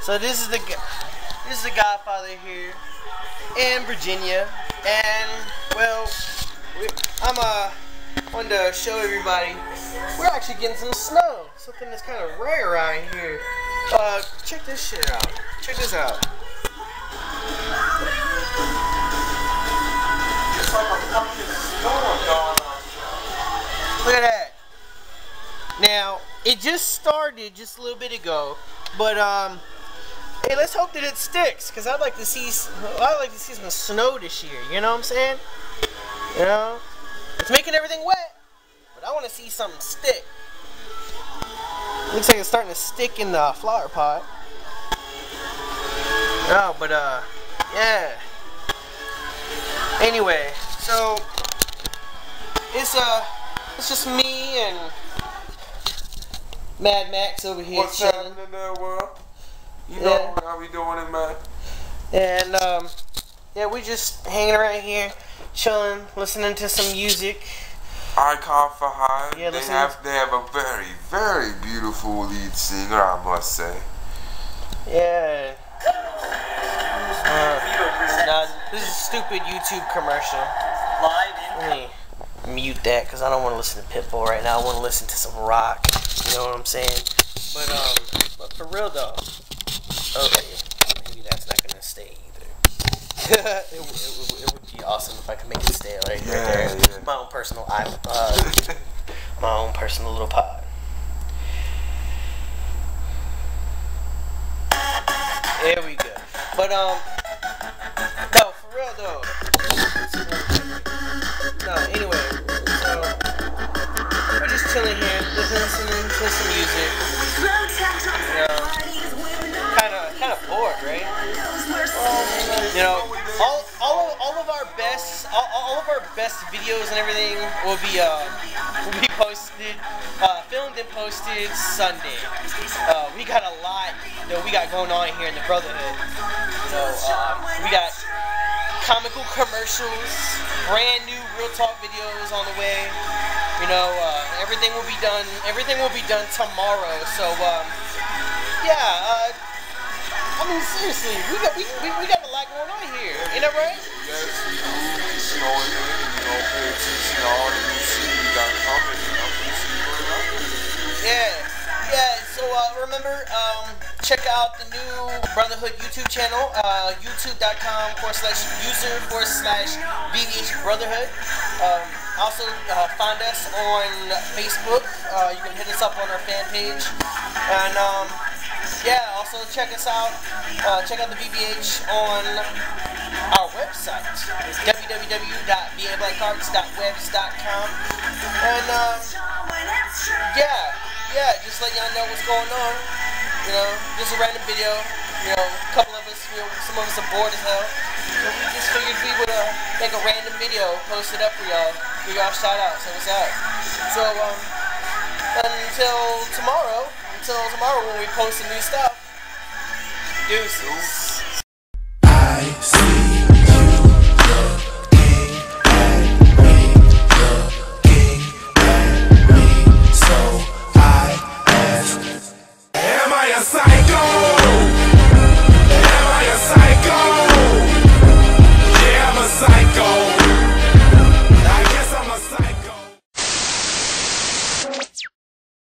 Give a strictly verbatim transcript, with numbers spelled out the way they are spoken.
So this is the this is the Godfather here in Virginia, and well, we, I'm uh wanted to show everybody we're actually getting some snow, something that's kind of rare around here. Uh, check this shit out. Check this out. It's like a fucking storm going on. Look at that. Now it just started just a little bit ago, but um. Hey, let's hope that it sticks, cause I'd like to see, I'd like to see some snow this year. You know what I'm saying? You know, it's making everything wet, but I want to see something stick. Looks like it's starting to stick in the flower pot. Oh, but uh, yeah. Anyway, so it's uh, it's just me and Mad Max over here. What's happening in that world? You know yeah. how we doing it, man. And, um, yeah, we just hanging around here, chilling, listening to some music. Icon for Hire. Yeah, they have, they have a very, very beautiful lead singer, I must say. Yeah. Uh, nah, this is a stupid YouTube commercial. Live in. Mute that, because I don't want to listen to Pitbull right now. I want to listen to some rock. You know what I'm saying? But, um, but for real, though. Okay, maybe that's not gonna stay either. it, it, it, it would be awesome if I could make it stay right, yeah, right there. Yeah. My own personal iPod, my own personal little pod. There we go. But um, no, for real though. No, anyway, so we're just chilling here, listening to some music. You know, right? You know, all, all, all of our best, all, all of our best videos and everything will be uh, will be posted, uh, filmed and posted Sunday. Uh, we got a lot that we got going on here in the Brotherhood. So um, we got comical commercials, brand new real talk videos on the way. You know, uh, everything will be done. Everything will be done tomorrow. So um, yeah. Uh, I mean, seriously, we got we, we, we got a lot going on here, ain't that right? Yes, we do. You know, you know, pay attention to all the new shit we got coming. You know, pay attention to all the new shit. Yeah, yeah. So uh, remember, um, check out the new Brotherhood YouTube channel, uh, youtube.com forward slash user forward slash VBH Brotherhood. Um, also, uh, find us on Facebook. Uh, you can hit us up on our fan page, and um. Yeah, also check us out, uh, check out the V B H on our website, w w w dot v a black arts dot webs dot com, and uh, yeah, yeah, just let y'all know what's going on, you know, just a random video, you know, a couple of us, you know, some of us are bored as hell, so we just figured we would uh, make a random video, post it up for y'all, give y'all shout out, so what's up, so um, until tomorrow, Until tomorrow when we post some new stuff. Deuces.